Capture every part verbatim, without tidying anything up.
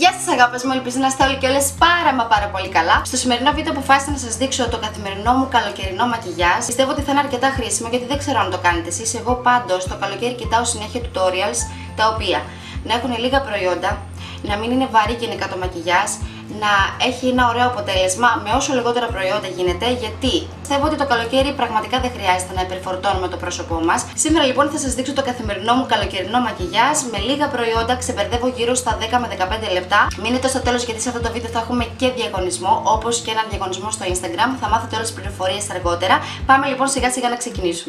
Γεια σας αγάπες μου, ελπίζω να είστε όλοι και όλες πάρα μα πάρα πολύ καλά. Στο σημερινό βίντεο αποφάσισα να σας δείξω το καθημερινό μου καλοκαιρινό μακιγιάζ. Πιστεύω ότι θα είναι αρκετά χρήσιμο γιατί δεν ξέρω αν το κάνετε εσείς. Εγώ πάντως το καλοκαίρι κοιτάω συνέχεια tutorials τα οποία να έχουν λίγα προϊόντα, να μην είναι βαρύ γενικά το μακιγιάζ, να έχει ένα ωραίο αποτέλεσμα με όσο λιγότερα προϊόντα γίνεται, γιατί πιστεύω ότι το καλοκαίρι πραγματικά δεν χρειάζεται να υπερφορτώνουμε το πρόσωπό μας. Σήμερα λοιπόν θα σας δείξω το καθημερινό μου καλοκαιρινό μακιγιάζ με λίγα προϊόντα, ξεπερδεύω γύρω στα δέκα με δεκαπέντε λεπτά. Μείνετε στο τέλος γιατί σε αυτό το βίντεο θα έχουμε και διαγωνισμό, όπως και έναν διαγωνισμό στο Instagram. Θα μάθετε όλες τις πληροφορίες αργότερα. Πάμε λοιπόν σιγά σιγά να ξεκινήσουμε.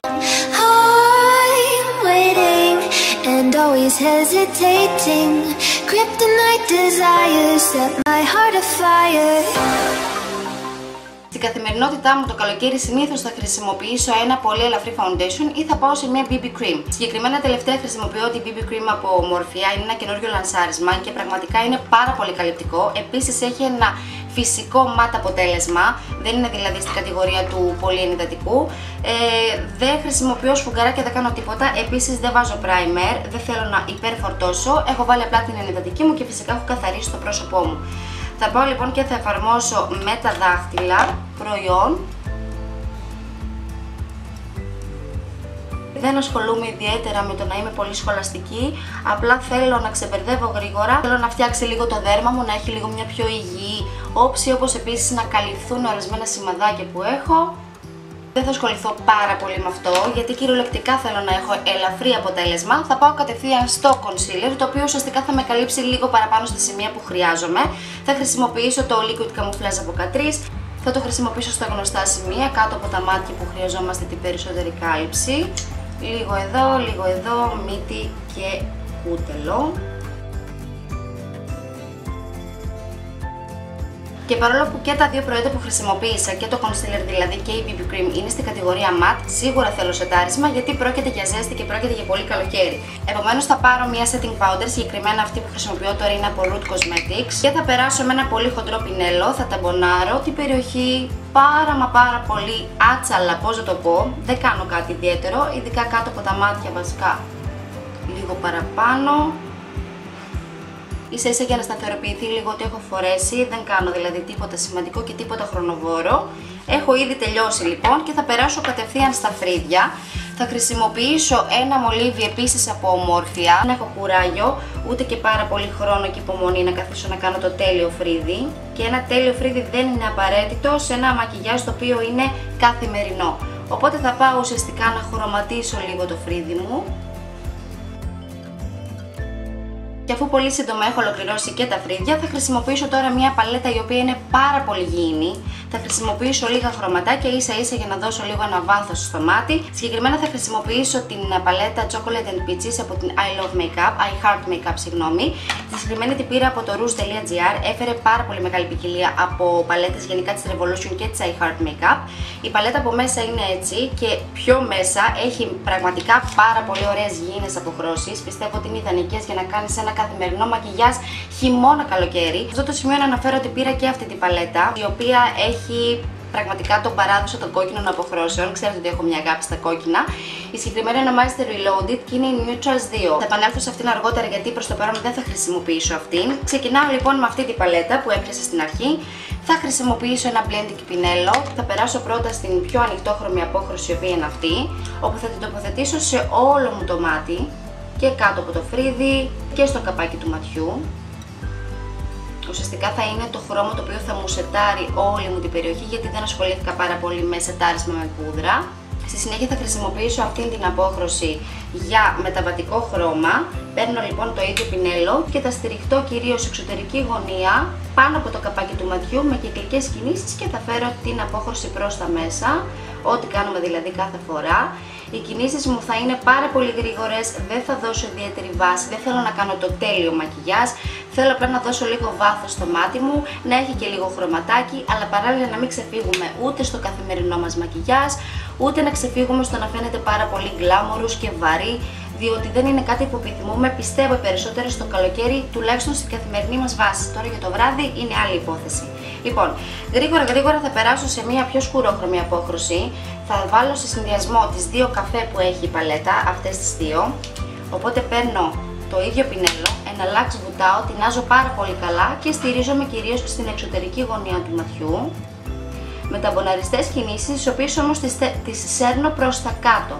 And always hesitating, kryptonite desires set my heart afire. Στην καθημερινότητά μου το καλοκαίρι συνήθως θα χρησιμοποιήσω ένα πολύ ελαφρύ foundation ή θα πάω σε μια μπι μπι cream. Συγκεκριμένα τελευταία χρησιμοποιώ την μπι μπι cream από Omorfia, είναι ένα καινούριο λανσάρισμα και πραγματικά είναι πάρα πολύ καλυπτικό. Επίσης έχει ένα φυσικό matte αποτέλεσμα, δεν είναι δηλαδή στην κατηγορία του πολύ ενυδατικού. Ε, δεν χρησιμοποιώ σφουγγαράκια και δεν κάνω τίποτα, επίσης δεν βάζω primer, δεν θέλω να υπερφορτώσω. Έχω βάλει απλά την ενυδατική μου και φυσικά έχω καθαρίσει το πρόσωπό μου. Θα πάω λοιπόν και θα εφαρμόσω με τα δάχτυλα προϊόν. Δεν ασχολούμαι ιδιαίτερα με το να είμαι πολύ σχολαστική, απλά θέλω να ξεπερδεύω γρήγορα, θέλω να φτιάξει λίγο το δέρμα μου, να έχει λίγο μια πιο υγιή όψη, όπως επίσης να καλυφθούν ορισμένα σημαδάκια που έχω. Δεν θα ασχοληθώ πάρα πολύ με αυτό, γιατί κυριολεκτικά θέλω να έχω ελαφρύ αποτέλεσμα. Θα πάω κατευθείαν στο concealer, το οποίο ουσιαστικά θα με καλύψει λίγο παραπάνω στα σημεία που χρειάζομαι. Θα χρησιμοποιήσω το liquid camouflage από Catrice. Θα το χρησιμοποιήσω στα γνωστά σημεία, κάτω από τα μάτια που χρειαζόμαστε την περισσότερη κάλυψη. Λίγο εδώ, λίγο εδώ, μύτη και κούτελο. Και παρόλο που και τα δύο προϊόντα που χρησιμοποίησα, και το concealer δηλαδή και η μπι μπι cream, είναι στην κατηγορία matte, σίγουρα θέλω σετάρισμα γιατί πρόκειται για ζέστη και πρόκειται για πολύ καλοκαίρι. Επομένως θα πάρω μια setting powder, συγκεκριμένα αυτή που χρησιμοποιώ τώρα είναι από Root Cosmetics, και θα περάσω με ένα πολύ χοντρό πινέλο, θα ταμπονάρω την περιοχή πάρα μα πάρα πολύ άτσαλα, πώς να το πω, δεν κάνω κάτι ιδιαίτερο, ειδικά κάτω από τα μάτια βασικά λίγο παραπάνω. Ίσα ίσα για να σταθεροποιηθεί λίγο ότι έχω φορέσει, δεν κάνω δηλαδή τίποτα σημαντικό και τίποτα χρονοβόρο. Έχω ήδη τελειώσει λοιπόν και θα περάσω κατευθείαν στα φρύδια. Θα χρησιμοποιήσω ένα μολύβι επίσης από Ομόρφια. Δεν έχω κουράγιο, ούτε και πάρα πολύ χρόνο και υπομονή να καθίσω να κάνω το τέλειο φρύδι. Και ένα τέλειο φρύδι δεν είναι απαραίτητο σε ένα μακιγιάζ το οποίο είναι καθημερινό. Οπότε θα πάω ουσιαστικά να χρωματίσω λίγο το φρύδι μου. Και αφού πολύ σύντομα έχω ολοκληρώσει και τα φρύδια, θα χρησιμοποιήσω τώρα μια παλέτα η οποία είναι πάρα πολύ υγιεινή. Θα χρησιμοποιήσω λίγα χρωματάκια ίσα ίσα για να δώσω λίγο ένα βάθος στο μάτι. Συγκεκριμένα θα χρησιμοποιήσω την παλέτα Chocolate and Peaches από την Alove Makeup, I Heart Makeup, συγγνώμη. Τη συγκεκριμένη την πήρα από το Rouge.gr, έφερε πάρα πολύ μεγάλη ποικιλία από παλέτες γενικά της Revolution και της I Heart Makeup. Η παλέτα από μέσα είναι έτσι και πιο μέσα έχει πραγματικά πάρα πολύ ωραίες γήινες αποχρώσεις. Πιστεύω ότι είναι ιδανικές για να κάνεις ένα καθημερινό μακιγιάζ χειμώνα καλοκαίρι. Σε αυτό το σημείο να αναφέρω ότι πήρα και αυτή την παλέτα, η οποία έχει πραγματικά τον παράδοσο των κόκκινων αποχρώσεων. Ξέρετε ότι έχω μια αγάπη στα κόκκινα. Η συγκεκριμένη ονομάζεται Reloaded και είναι η NutriS δύο. Θα επανέλθω σε αυτήν αργότερα γιατί προς το παρόν δεν θα χρησιμοποιήσω αυτήν. Ξεκινάω λοιπόν με αυτή την παλέτα που έπιασα στην αρχή. Θα χρησιμοποιήσω ένα blending πινέλο. Θα περάσω πρώτα στην πιο ανοιχτόχρωμη απόχρωση, η οποία είναι αυτή, όπου θα την τοποθετήσω σε όλο μου το μάτι και κάτω από το φρύδι και στο καπάκι του ματιού. Ουσιαστικά θα είναι το χρώμα το οποίο θα μου σετάρει όλη μου την περιοχή, γιατί δεν ασχολήθηκα πάρα πολύ με σετάρισμα με πούδρα. Στη συνέχεια θα χρησιμοποιήσω αυτήν την απόχρωση για μεταβατικό χρώμα. Παίρνω λοιπόν το ίδιο πινέλο και θα στηριχτώ κυρίως εξωτερική γωνία πάνω από το καπάκι του ματιού με κυκλικές κινήσεις και θα φέρω την απόχρωση προς τα μέσα, ό,τι κάνουμε δηλαδή κάθε φορά. Οι κινήσεις μου θα είναι πάρα πολύ γρήγορες, δεν θα δώσω ιδιαίτερη βάση, δεν θέλω να κάνω το τέλειο μακιγιάζ. Θέλω απλά να δώσω λίγο βάθος στο μάτι μου, να έχει και λίγο χρωματάκι, αλλά παράλληλα να μην ξεφύγουμε ούτε στο καθημερινό μας μακιγιάζ, ούτε να ξεφύγουμε στο να φαίνεται πάρα πολύ γκλάμορους και βαρύ, διότι δεν είναι κάτι που επιθυμούμε, πιστεύω περισσότερο στο καλοκαίρι, τουλάχιστον στην καθημερινή μας βάση. Τώρα για το βράδυ είναι άλλη υπόθεση. Λοιπόν, γρήγορα γρήγορα θα περάσω σε μια πιο σκουρόχρωμη απόχρωση. Θα βάλω σε συνδυασμό τις δύο καφέ που έχει η παλέτα, αυτές τις δύο. Οπότε παίρνω το ίδιο πινέλο, Enalax βουτάω, τεινάζω πάρα πολύ καλά και στηρίζομαι κυρίως στην εξωτερική γωνία του ματιού με ταμποναριστές κινήσεις, τις οποίες όμως τις σέρνω προς τα κάτω.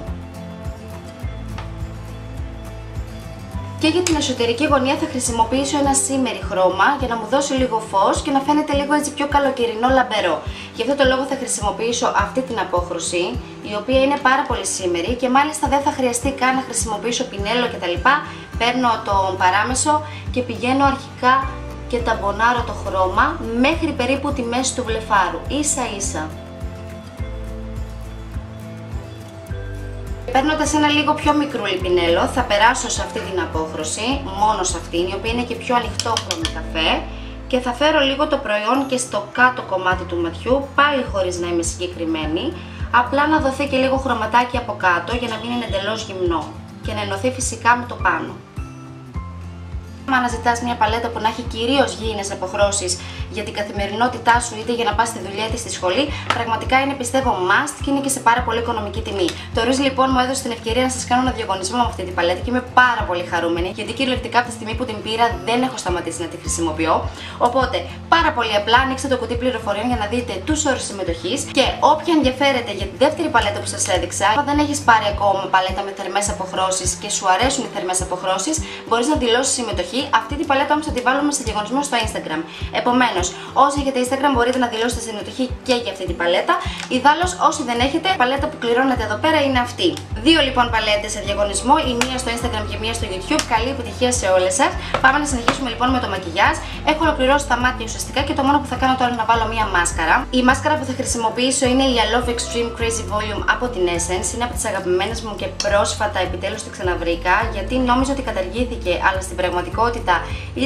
Και για την εσωτερική γωνία θα χρησιμοποιήσω ένα σήμερι χρώμα για να μου δώσει λίγο φως και να φαίνεται λίγο έτσι πιο καλοκαιρινό λαμπερό. Γι' αυτό το λόγο θα χρησιμοποιήσω αυτή την απόχρωση, η οποία είναι πάρα πολύ σήμερη και μάλιστα δεν θα χρειαστεί καν να χρησιμοποιήσω πινέλο κτλ. Παίρνω τον παράμεσο και πηγαίνω αρχικά και ταμπονάρω το χρώμα μέχρι περίπου τη μέση του βλεφάρου, ίσα ίσα. Παίρνοντας ένα λίγο πιο μικρό πινέλο, θα περάσω σε αυτή την απόχρωση, μόνο σε αυτήν, η οποία είναι και πιο ανοιχτόχρωμη καφέ, και θα φέρω λίγο το προϊόν και στο κάτω κομμάτι του ματιού, πάλι χωρίς να είμαι συγκεκριμένη, απλά να δοθεί και λίγο χρωματάκι από κάτω για να μην είναι εντελώς γυμνό και να ενωθεί φυσικά με το πάνω. Αν αναζητάς μια παλέτα που να έχει κυρίως γήινες αποχρώσεις για την καθημερινότητά σου, είτε για να πας στη δουλειά ή στη σχολή, πραγματικά είναι, πιστεύω, must και είναι και σε πάρα πολύ οικονομική τιμή. Το Rouge λοιπόν μου έδωσε την ευκαιρία να σας κάνω ένα διαγωνισμό με αυτή την παλέτα και είμαι πάρα πολύ χαρούμενη, γιατί κυριολεκτικά από τη στιγμή που την πήρα δεν έχω σταματήσει να τη χρησιμοποιώ. Οπότε, πάρα πολύ απλά ανοίξτε το κουτί πληροφοριών για να δείτε τους όρους συμμετοχής και όποια ενδιαφέρεται για τη δεύτερη παλέτα που σας έδειξα, αν δεν έχεις πάρει ακόμα παλέτα με θερμές αποχρώσεις και σου αρέσουν οι θερμές αποχρώσεις, μπορείς να δηλώσεις συμμετοχή. Αυτή την παλέτα όμως θα τη βάλουμε σε διαγωνισμό στο Instagram. Επομένως, όσοι έχετε Instagram μπορείτε να δηλώσετε συμμετοχή και για αυτή την παλέτα. Ιδάλλως, όσοι δεν έχετε, η παλέτα που κληρώνετε εδώ πέρα είναι αυτή. Δύο λοιπόν παλέτες σε διαγωνισμό, η μία στο Instagram και η μία στο YouTube. Καλή επιτυχία σε όλες σας. Πάμε να συνεχίσουμε λοιπόν με το μακιγιάζ. Έχω ολοκληρώσει τα μάτια ουσιαστικά και το μόνο που θα κάνω τώρα είναι να βάλω μία μάσκαρα. Η μάσκαρα που θα χρησιμοποιήσω είναι η Alove Extreme Crazy Volume από την Essence. Είναι από τις αγαπημένες μου και πρόσφατα επιτέλους τη ξαναβρήκα, γιατί νόμιζα ότι καταργήθηκε, αλλά στην πραγματικότητα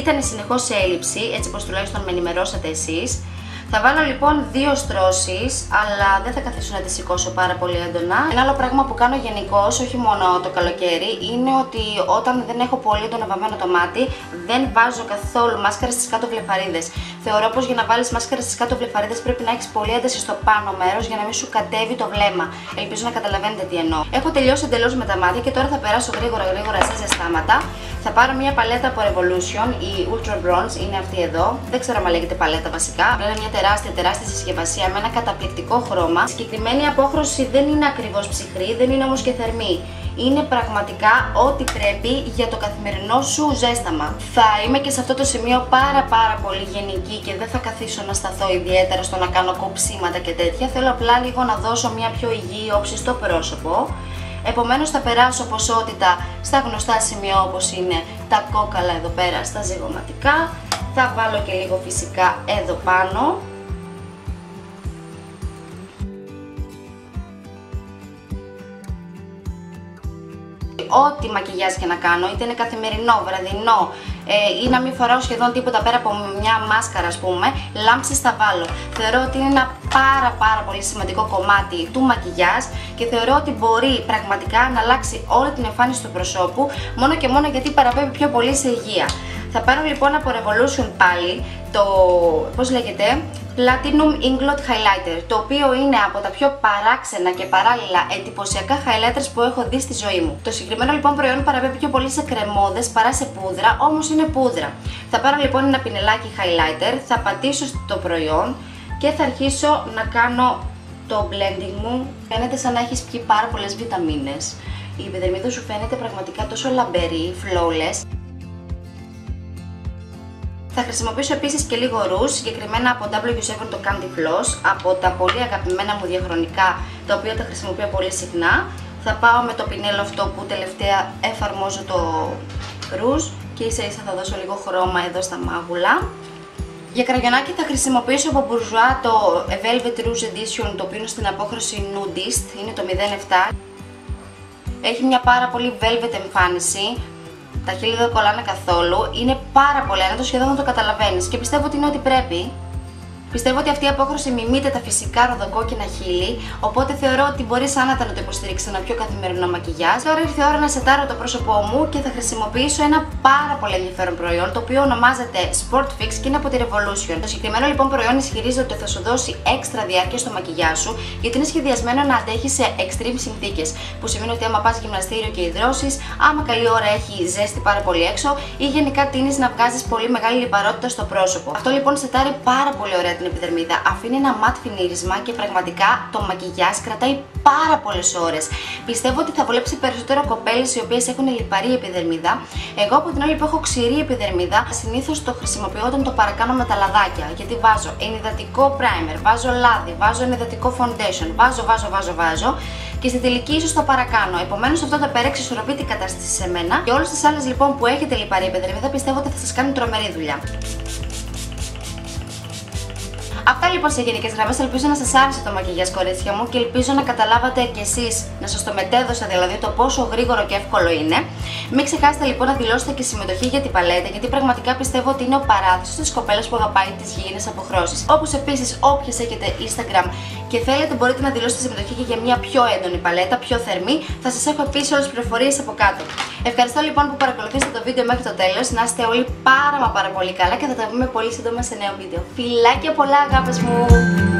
ήταν συνεχώς σε έλλειψη, έτσι πως τουλάχιστον με ενημερώσατε εσείς. Θα βάλω λοιπόν δύο στρώσεις, αλλά δεν θα καθίσω να τις σηκώσω πάρα πολύ έντονα. Ένα άλλο πράγμα που κάνω γενικώς, όχι μόνο το καλοκαίρι, είναι ότι όταν δεν έχω πολύ έντονα βαμμένο το μάτι, δεν βάζω καθόλου μάσκαρα στις κάτω βλεφαρίδες. Θεωρώ πως για να βάλεις μάσκαρα στις κάτω βλεφαρίδες πρέπει να έχεις πολύ ένταση στο πάνω μέρος για να μην σου κατέβει το βλέμμα. Ελπίζω να καταλαβαίνετε τι εννοώ. Έχω τελειώσει εντελώς με τα μάτια και τώρα θα περάσω γρήγορα γρήγορα σε ζεστάματα. Θα πάρω μια παλέτα από Revolution, η Ultra Bronze, είναι αυτή εδώ. Δεν ξέρω αν λέγεται παλέτα βασικά. Τεράστια, τεράστια συσκευασία με ένα καταπληκτικό χρώμα. Η συγκεκριμένη απόχρωση δεν είναι ακριβώς ψυχρή, δεν είναι όμως και θερμή. Είναι πραγματικά ό,τι πρέπει για το καθημερινό σου ζέσταμα. Θα είμαι και σε αυτό το σημείο πάρα πάρα πολύ γενική και δεν θα καθίσω να σταθώ ιδιαίτερα στο να κάνω κοψίματα και τέτοια. Θέλω απλά λίγο να δώσω μια πιο υγιή όψη στο πρόσωπο. Επομένως θα περάσω ποσότητα στα γνωστά σημεία, όπως είναι τα κόκαλα εδώ πέρα, στα ζυγωματικά. Θα βάλω και λίγο φυσικά εδώ πάνω. Ό,τι μακιγιάζ και να κάνω, είτε είναι καθημερινό, βραδινό ε, ή να μην φοράω σχεδόν τίποτα πέρα από μια μάσκαρα, ας πούμε, λάμψεις θα βάλω. Θεωρώ ότι είναι ένα πάρα πάρα πολύ σημαντικό κομμάτι του μακιγιάζ και θεωρώ ότι μπορεί πραγματικά να αλλάξει όλη την εμφάνιση του προσώπου, μόνο και μόνο γιατί παραπέμπει πιο πολύ σε υγεία. Θα πάρω λοιπόν από Revolution πάλι το, πώς λέγεται, Platinum Inglot Highlighter, το οποίο είναι από τα πιο παράξενα και παράλληλα εντυπωσιακά highlighters που έχω δει στη ζωή μου. Το συγκεκριμένο λοιπόν προϊόν παραπέμπει πιο πολύ σε κρεμόδες παρά σε πούδρα, όμως είναι πούδρα. Θα πάρω λοιπόν ένα πινελάκι highlighter, θα πατήσω στο προϊόν και θα αρχίσω να κάνω το blending μου. Φαίνεται σαν να έχεις πιει πάρα πολλές βιταμίνες. Η επιδερμίδα σου φαίνεται πραγματικά τόσο λαμπερή, flawless. Θα χρησιμοποιήσω επίσης και λίγο ρούς, συγκεκριμένα από ντάμπλιου σέβεν το Candy Floss, από τα πολύ αγαπημένα μου διαχρονικά, τα οποία τα χρησιμοποιώ πολύ συχνά. Θα πάω με το πινέλο αυτό που τελευταία εφαρμόζω το ρούς και ίσα ίσα θα δώσω λίγο χρώμα εδώ στα μάγουλα. Για κραγιονάκι θα χρησιμοποιήσω από Bourjois το Velvet Rouge Edition, το οποίο είναι στην απόχρωση Nudist, είναι το μηδέν επτά. Έχει μια πάρα πολύ velvet εμφάνιση. Τα χείλη δεν κολλάνε καθόλου, είναι πάρα πολύ άνετο, σχεδόν να το καταλαβαίνεις και πιστεύω ότι είναι ό,τι πρέπει. Πιστεύω ότι αυτή η απόχρωση μιμείται τα φυσικά ροδοκόκκινα χείλη, οπότε θεωρώ ότι μπορεί άνετα να το υποστηρίξει ένα πιο καθημερινό μακιγιάζ. Τώρα ήρθε η ώρα να σετάρω το πρόσωπό μου και θα χρησιμοποιήσω ένα πάρα πολύ ενδιαφέρον προϊόν, το οποίο ονομάζεται Sport Fix και είναι από τη Revolution. Το συγκεκριμένο λοιπόν προϊόν ισχυρίζεται ότι θα σου δώσει έξτρα διάρκεια στο μακιγιάζ σου, γιατί είναι σχεδιασμένο να αντέχει σε extreme συνθήκες. Που σημαίνει ότι άμα πας γυμναστήριο και υδρώσεις, άμα καλή ώρα έχει ζέστη πάρα πολύ έξω ή γενικά τείνεις να βγάζεις πολύ μεγάλη λιπαρότητα στο πρόσωπο. Αυτό λοιπόν σετάρει πάρα πολύ ωραία την επιδερμίδα, αφήνει ένα ματ φινίρισμα και πραγματικά το μακιγιάζ κρατάει πάρα πολλές ώρες. Πιστεύω ότι θα βολέψει περισσότερο κοπέλες οι οποίες έχουν λιπαρή επιδερμίδα. Εγώ από την άλλη που έχω ξηρή επιδερμίδα, συνήθως το χρησιμοποιώ όταν το παρακάνω με τα λαδάκια. Γιατί βάζω ενυδατικό primer, βάζω λάδι, βάζω ενυδατικό foundation, βάζω, βάζω, βάζω, βάζω και στην τελική ίσως το παρακάνω. Επομένως, αυτό το περέξει ισορροπεί την κατάσταση σε μένα. Και όλες τις άλλες λοιπόν που έχετε λιπαρή επιδερμίδα, πιστεύω ότι θα σας κάνει τρομερή δουλειά. Αυτά λοιπόν σε γενικές γραμμές, ελπίζω να σας άρεσε το μακιγιάζ κορίτσια μου και ελπίζω να καταλάβατε κι εσείς, να σας το μετέδωσα δηλαδή το πόσο γρήγορο και εύκολο είναι. Μην ξεχάσετε λοιπόν να δηλώσετε και συμμετοχή για την παλέτα, γιατί πραγματικά πιστεύω ότι είναι ο παράδεισος της κοπέλας που αγαπάει τις γηγενείς αποχρώσεις. Όπως επίσης όποιες έχετε Instagram και θέλετε μπορείτε να δηλώσετε συμμετοχή και για μια πιο έντονη παλέτα, πιο θερμή. Θα σας έχω επίσης όλες τις πληροφορίες από κάτω. Ευχαριστώ λοιπόν που παρακολουθήσατε το βίντεο μέχρι το τέλος. Να είστε όλοι πάρα μα πάρα πολύ καλά και θα τα πούμε πολύ σύντομα σε νέο βίντεο. Φιλάκια πολλά αγάπη. Let's move.